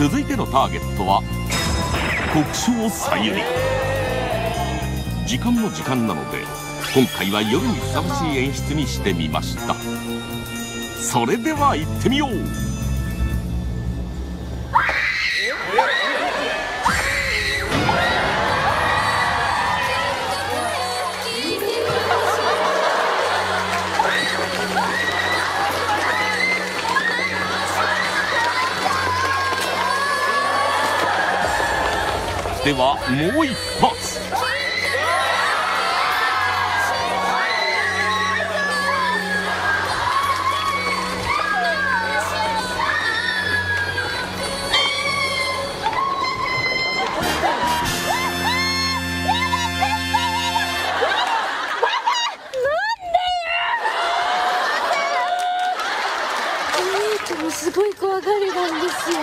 続いてのターゲットは国生さゆり。時間も時間なので今回は夜にふさわしい演出にしてみました。それでは行ってみよう。ではもう一発。すごい怖がりなんですよ。